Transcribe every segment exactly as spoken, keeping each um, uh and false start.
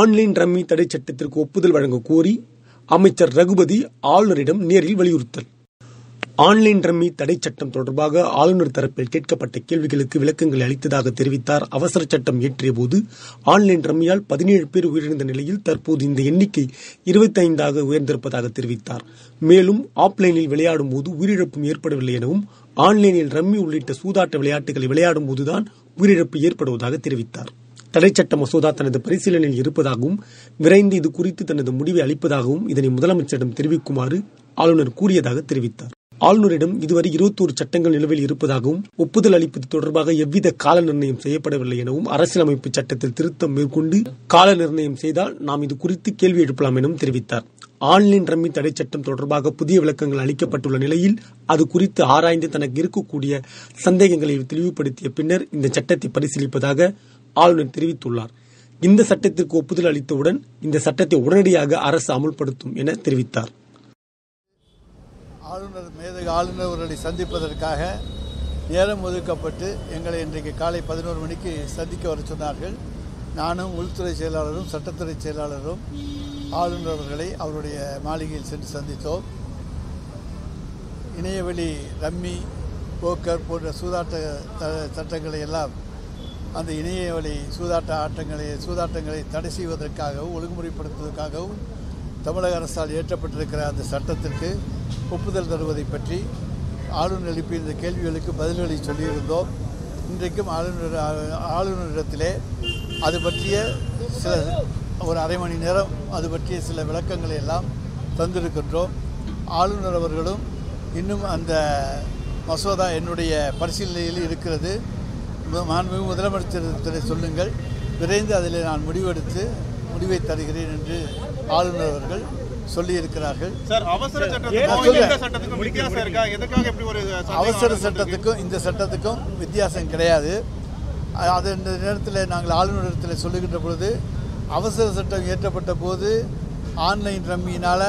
Online rummy தடை சட்டத்திற்கு ஒப்புதல் வழங்க கோரி அமைச்சர் ரகுபதி ஆளுநரிடம் நேரில் வலியுறுத்தல். ஆன்லைன் ரம்மி தடை சட்டம் தொடர்பாக ஆளுநர் தரப்பில் கேட்கப்பட்ட கேள்விகளுக்கு விளக்கங்களை அளித்ததாக தெரிவித்தார். அவசர சட்டம் இயற்றிய போது ஆன்லைன் ரம்மியால் பதினேழு பேர் உயிரிழந்த நிலையில் தற்போது இந்த எண்ணிக்கை இருபத்தைந்தாக உயர்ந்திருப்பதாக தெரிவித்தார். மேலும் ஆப்லைனில் விளையாடும் போது உயிரிழப்பும் ஏற்படவில்லை எனவும், ஆன்லைனில் ரம்மி உள்ளிட்ட சூதாட்ட விளையாட்டுகளை விளையாடும் போதுதான் உயிரிழப்பு ஏற்படுவதாக தெரிவித்தார். தடை சட்ட மசோதா தனது பரிசீலனையில் இருப்பதாகவும் விரைந்து இது குறித்து தனது முடிவை அளிப்பதாகவும் இதனை முதலமைச்சரிடம் தெரிவிக்குமாறு ஆளுநர் கூறியதாக தெரிவித்தார். ஆளுநரிடம் இதுவரை இருபத்தோரு சட்டங்கள் நிலுவையில் இருப்பதாகவும் ஒப்புதல் அளிப்பது தொடர்பாக எவ்வித கால நிர்ணயம் செய்யப்படவில்லை எனவும், அரசியலமைப்பு சட்டத்தில் திருத்தம் மேற்கொண்டு கால நிர்ணயம் செய்தால் நாம் இது குறித்து கேள்வி எழுப்பலாம் எனவும் தெரிவித்தார். ஆன்லைன் ரம்மி தடை சட்டம் தொடர்பாக புதிய விளக்கங்கள் அளிக்கப்பட்டுள்ள நிலையில் அது குறித்து ஆராய்ந்து தனக்கு இருக்கக்கூடிய சந்தேகங்களை தெளிவுபடுத்திய பின்னர் இந்த சட்டத்தை பரிசீலிப்பதாக ஆளுநர் தெரிவித்துள்ளார். இந்த சட்டத்திற்கு ஒப்புதல் அளித்தவுடன் இந்த சட்டத்தை உடனடியாக அரசு அமல்படுத்தும் என தெரிவித்தார். ஆளுநர் மேதகு ஆளுநர் அவர்களை சந்திப்பதற்காக நேரம் ஒதுக்கப்பட்டு எங்களை இன்றைக்கு காலை பதினோரு மணிக்கு சந்திக்க வர சொன்னார்கள். நானும் உள்துறை செயலாளரும் சட்டத்துறை செயலாளரும் ஆளுநர் அவர்களை அவருடைய மாளிகையில் சென்று சந்தித்தோம். இணையவெளி ரம்மி போக்கர் போன்ற சூதாட்ட சட்டங்களை எல்லாம் அந்த இணையவெளி சூதாட்ட ஆட்டங்களை சூதாட்டங்களை தடை செய்வதற்காகவும் ஒழுங்குமுறைப்படுத்துவதற்காகவும் தமிழக அரசால் இயற்றப்பட்டிருக்கிற அந்த சட்டத்திற்கு ஒப்புதல் தருவதை பற்றி ஆளுநர் எழுப்பிய இந்த கேள்விகளுக்கு பதில்களை சொல்லியிருந்தோம். இன்றைக்கும் ஆளுநர் ஆளுநரிடத்திலே அது பற்றிய சில ஒரு அரை மணி நேரம் அது பற்றிய சில விளக்கங்களை எல்லாம் தந்திருக்கின்றோம். ஆளுநர் அவர்களும் இன்னும் அந்த மசோதா என்னுடைய பரிசீலனையில் இருக்கிறது, மாண்புமிகு முதலமைச்சரிடத்திலே சொல்லுங்கள், விரைந்து அதில் நான் முடிவெடுத்து முடிவை தருகிறேன் என்று ஆளுநர் அவர்கள் சொல்லியிருக்கிறார்கள். அவசர சட்டத்துக்கும் இந்த சட்டத்துக்கும் வித்தியாசம் கிடையாது. அது இந்த நேரத்தில் நாங்கள் ஆளுநரிடத்தில் சொல்லுகின்ற பொழுது அவசர சட்டம் இயற்றப்பட்ட போது ஆன்லைன் ரம்மியினால்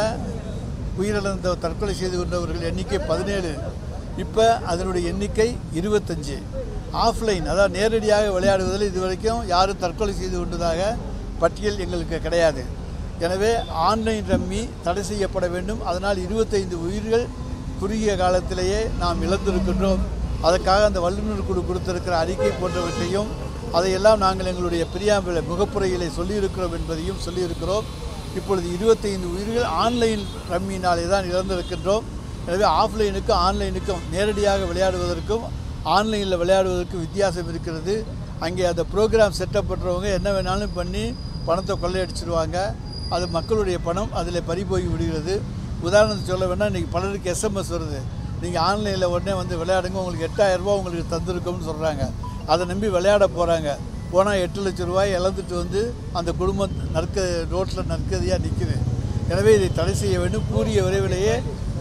உயிரிழந்த தற்கொலை செய்து கொண்டவர்கள் எண்ணிக்கை பதினேழு, இப்போ அதனுடைய எண்ணிக்கை இருபத்தஞ்சு. ஆஃப்லைன் அதாவது நேரடியாக விளையாடுவதில் இதுவரைக்கும் யாரும் தற்கொலை செய்து கொண்டதாக பட்டியல் எங்களுக்கு கிடையாது. எனவே ஆன்லைன் ரம்மி தடை செய்யப்பட வேண்டும். அதனால் இருபத்தைந்து உயிர்கள் குறுகிய காலத்திலேயே நாம் இழந்திருக்கின்றோம். அதற்காக அந்த வல்லுநர் குழு கொடுத்திருக்கிற அறிக்கை போன்றவற்றையும் அதையெல்லாம் நாங்கள் எங்களுடைய பிரியாம்பிள முகப்புரையிலே சொல்லியிருக்கிறோம் என்பதையும் சொல்லியிருக்கிறோம். இப்பொழுது இருபத்தைந்து உயிர்கள் ஆன்லைன் ரம்மியினாலே தான் இழந்திருக்கின்றோம். எனவே ஆஃப்லைனுக்கும் ஆன்லைனுக்கும் நேரடியாக விளையாடுவதற்கும் ஆன்லைனில் விளையாடுவதற்கும் வித்தியாசம் இருக்கிறது. அங்கே அந்த ப்ரோக்ராம் செட்டப் பண்ணுறவங்க என்ன வேணாலும் பண்ணி பணத்தை கொள்ளையடிச்சிடுவாங்க. அது மக்களுடைய பணம் அதில் பறிபோய் விடுகிறது. உதாரணத்துக்கு சொல்ல வேணால் இன்றைக்கி பலருக்கு எஸ்எம்எஸ் வருது, நீங்கள் ஆன்லைனில் உடனே வந்து விளையாடுங்க, உங்களுக்கு எட்டாயிரரூபா உங்களுக்கு தந்திருக்கோம்னு சொல்கிறாங்க. அதை நம்பி விளையாட போகிறாங்க. போனால் எட்டு லட்ச ரூபாய் இழந்துட்டு வந்து அந்த குடும்பம் நற்க ரோட்டில் நற்கதியாக நிற்குது. எனவே இதை தடை செய்ய வேண்டும். கூறிய விரைவிலேயே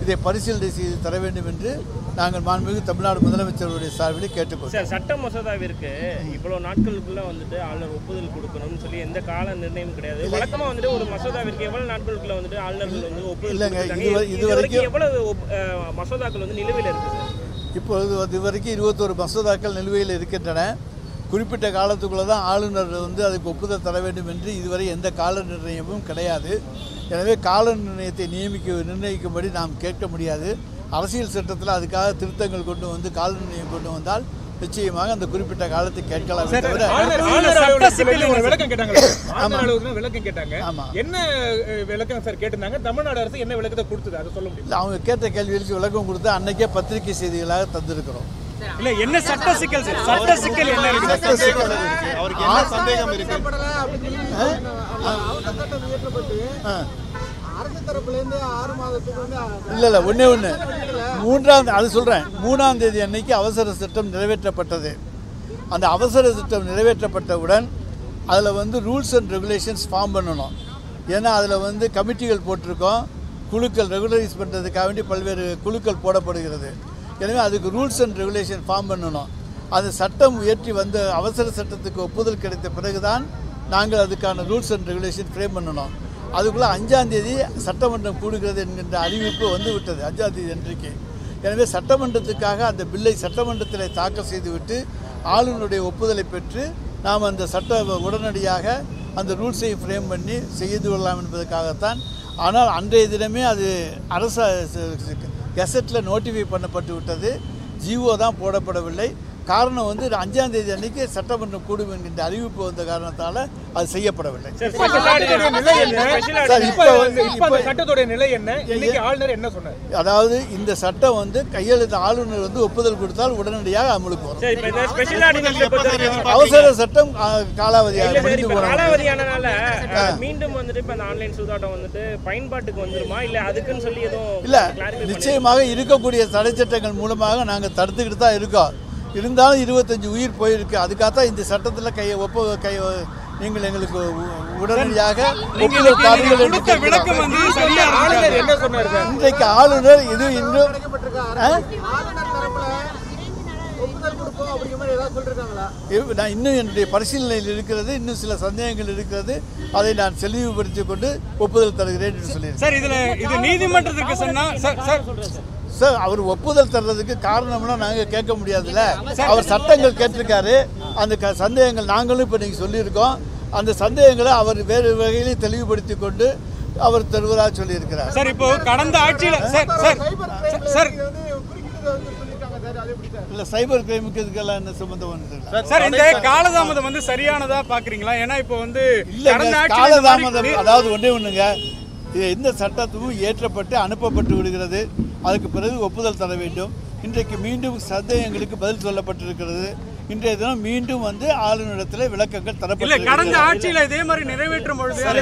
இதை பரிசீலனை செய்து தர வேண்டும் என்று நாங்கள் மாண்புமிகு தமிழ்நாடு முதலமைச்சருடைய சார்பில் கேட்டுக்கொள்கிறோம். சார், சட்ட மசோதாவிற்கு இவ்வளோ நாட்களுக்குள்ளே வந்துட்டு ஆளுநர் ஒப்புதல் கொடுக்கணும்னு சொல்லி எந்த கால நிர்ணயம் கிடையாது. வழக்கமாக வந்துட்டு ஒரு மசோதாவிற்கு எவ்வளோ நாட்களுக்குள்ளே வந்துட்டு ஆளுநர்கள் வந்து ஒப்புதல் இல்லைங்க. இது வரைக்கும் எவ்வளவு மசோதாக்கள் வந்து நிலுவையில் இருக்குது? இப்பொழுது இது வரைக்கும் இருபத்தோரு மசோதாக்கள் நிலுவையில் இருக்கின்றன. குறிப்பிட்ட காலத்துக்குள்ளே தான் ஆளுநர் வந்து அதுக்கு ஒப்புதல் தர வேண்டும் என்று இதுவரை எந்த கால நிர்ணயமும் கிடையாது. எனவே கால நிர்ணயத்தை நியமிக்க நிர்ணயிக்கும்படி நாம் கேட்க முடியாது. அரசியல் சட்டத்தில் அதுக்காக திருத்தங்கள் கொண்டு வந்து கால நிர்ணயம் கொண்டு வந்தால் நிச்சயமாக அந்த குறிப்பிட்ட காலத்தை கேட்கலாம். அவங்க கேட்ட கேள்விகளுக்கு விளக்கம் கொடுத்து அன்னைக்கே பத்திரிகை செய்திகளாக தந்திருக்கிறோம். இல்ல ஒன்னே ஒன்று மூன்றாம் அது சொல்கிறேன் மூணாம் தேதி அன்னைக்கு அவசர சட்டம் நிறைவேற்றப்பட்டது. அந்த அவசர சட்டம் நிறைவேற்றப்பட்டவுடன் அதில் வந்து ரூல்ஸ் அண்ட் ரெகுலேஷன்ஸ் ஃபார்ம் பண்ணணும். ஏன்னா அதில் வந்து கமிட்டிகள் போட்டிருக்கோம். குழுக்கள் ரெகுலரைஸ் பண்ணுறதுக்காக வேண்டி பல்வேறு குழுக்கள் போடப்படுகிறது. எனவே அதுக்கு ரூல்ஸ் அண்ட் ரெகுலேஷன் ஃபார்ம் பண்ணணும். அது சட்டம் உயர்த்தி வந்து அவசர சட்டத்துக்கு ஒப்புதல் கிடைத்த பிறகுதான் நாங்கள் அதுக்கான ரூல்ஸ் அண்ட் ரெகுலேஷன் ஃப்ரேம் பண்ணணும். அதுக்குள்ளே அஞ்சாந்தேதி சட்டமன்றம் கூடுகிறது என்கின்ற அறிவிப்பு வந்துவிட்டது அஞ்சாந்தேதி அன்றைக்கு. எனவே சட்டமன்றத்துக்காக அந்த பில்லை சட்டமன்றத்தில் தாக்கல் செய்துவிட்டு ஆளுநருடைய ஒப்புதலை பெற்று நாம் அந்த சட்ட உடனடியாக அந்த ரூல்ஸை ஃப்ரேம் பண்ணி செய்து கொள்ளலாம் என்பதற்காகத்தான். ஆனால் அன்றைய தினமே அது அரசு கெசட்டில் நோட்டிஃபை பண்ணப்பட்டு விட்டது, ஜிஓ தான் போடப்படவில்லை. காரணம் வந்து அஞ்சாம் தேதி அன்னைக்கு சட்டமன்றம் கூடும் என்கின்ற அறிவிப்பு வந்த காரணத்தால் அது செய்யப்படவில்லை. அதாவது இந்த சட்டம் வந்து கையெழுத்து ஆளுநர் வந்து ஒப்புதல் கொடுத்தால் உடனடியாக அமலுக்கு வரும். அவசர சட்டம் காலாவதியாக மீண்டும் இல்ல, நிச்சயமாக இருக்கக்கூடிய தடை சட்டங்கள் மூலமாக நாங்கள் தடுத்துக்கிட்டு தான் இருக்கோம். இருந்தாலும் இருபத்தஞ்சு உயிர் போயிருக்கு, அதுக்காகத்தான் இந்த சட்டத்தில் கையை ஒப்ப கை நீங்கள் எங்களுக்கு உடனடியாக இன்றைக்கு ஆளுநர் இது இன்னும் நான் இன்னும் என்னுடைய பரிசீலனையில் இருக்கிறது, இன்னும் சில சந்தேகங்கள் இருக்கிறது, அதை நான் தெளிவுபடுத்திக் கொண்டு ஒப்புதல் தருகிறேன் என்று சொல்லியிருக்கேன். நீதிமன்றத்திற்கு சொன்னால் சார் அவர் ஒப்புதல் தர்றதுக்கு காரணம்னா நாங்கள் கேட்க முடியாதுல்ல, அவர் சட்டங்கள் கேட்டிருக்காரு. அந்த க சந்தேகங்கள் நாங்களும் இப்போ நீங்கள் சொல்லியிருக்கோம். அந்த சந்தேகங்களை அவர் வேறு வகையிலையும் தெளிவுபடுத்தி கொண்டு அவர் தருவதாக சொல்லியிருக்கிறார். சார் இப்போ கடந்த ஆட்சியில் சார் இல்லை சைபர் கிரைமுக்கு இதுக்கெல்லாம் என்ன சம்பந்தம் ஒன்று சார், இந்த காலதாமதம் வந்து சரியானதா பார்க்குறீங்களா? ஏன்னா இப்போ வந்து இல்லை காலதாமதம் அதாவது ஒன்றே ஒன்றுங்க, இது எந்த சட்டத்துக்கும் ஏற்றப்பட்டு அனுப்பப்பட்டு விடுகிறது, அதுக்கு பிறகு ஒப்புதல் தர வேண்டும். இன்றைக்கு மீண்டும் சந்தேகங்களுக்கு பதில் சொல்லப்பட்டிருக்கிறது. இன்றைய தினம் மீண்டும் வந்து ஆளுநரிடத்தில் விளக்கங்கள் தரப்பட்டு கடந்த ஆட்சியில் இதே மாதிரி நிறைவேற்றும் பொழுது